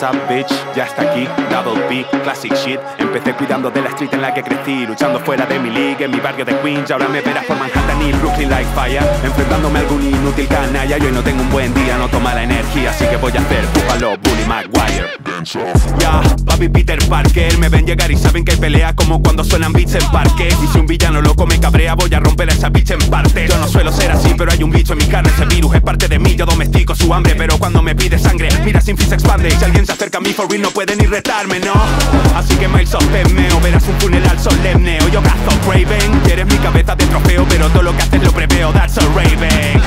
what's up, bitch? Ya está aquí, Double P, classic shit. Empecé cuidando de la street en la que crecí, luchando fuera de mi league, en mi barrio de Queens. Ahora me verás por Manhattan y Brooklyn like fire, enfrentándome a algún inútil canalla. Yo hoy no tengo un buen día, no toma la energía, así que voy a hacer Buffalo Bully Maguire. Ya, papi Peter Parker, me ven llegar y saben que hay pelea como cuando suenan beats en parque. Y si un villano loco me cabrea, voy a romper a esa bitch en parte. Yo no suelo ser así, pero hay un bicho en mi carne, ese virus es parte de mí, yo domestico su hambre. Pero cuando me pide sangre, mira sin fin se expande. Si alguien se acerca a mí for real no puede ni retarme, ¿no? Así que Miles, sosténme o verás un funeral solemne. O yo cazo Craven, eres mi cabeza de trofeo, pero todo lo que haces lo preveo, that's a Raven.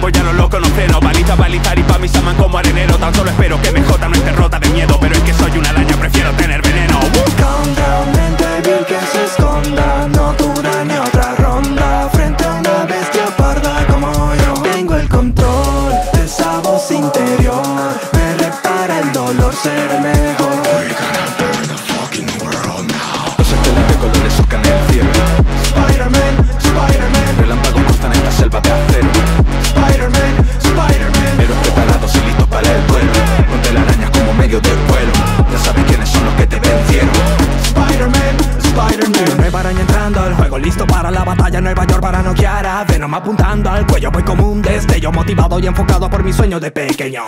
Voy a lo loco, no freno, baliza, balizar y pa' mí se aman como arenero. Tan solo espero que me jodan, no esté rota de miedo, pero es que soy una araña, prefiero tener veneno. Calm down, mente vil que se esconda, no dura ni otra ronda, frente a una bestia parda como yo. Tengo el control de esa voz interior, me repara el dolor ser el mejor. We're gonna burn the fucking world now. Los estelas de colores surcan el cielo. Spider-Man, Spider-Man, relámpagos cruzan esta selva de acero. Spider-Man, Spider-Man, héroes preparados y listos para el duelo, con telarañas como medio de vuelo. Ya sabes quiénes son los que te vencieron. Spider-Man, Spider-Man, nueva araña entrando al juego, listo para la batalla. Nueva York para noquear a Venom, apuntando al cuello. Voy como un destello, motivado y enfocado por mi sueño de pequeño.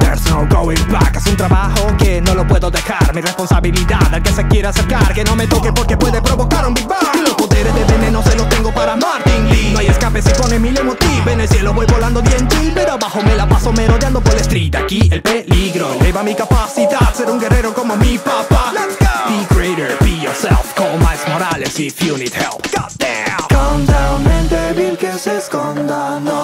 There's no going back, es un trabajo que no lo puedo dejar. Mi responsabilidad, al que se quiera acercar, que no me toque porque puede provocar un Big Bang. Los poderes de veneno se los tengo para Martin Lee. No hay escape si pone mi leitmotiv. En el cielo voy volando bien chill, pero abajo me la paso merodeando por la street. Aquí el peligro eleva mi capacidad, ser un guerrero como mi papá. Let's go. Be greater, be yourself, call Miles Morales if you need help. God damn. Calm down, mente vil que se esconda, no.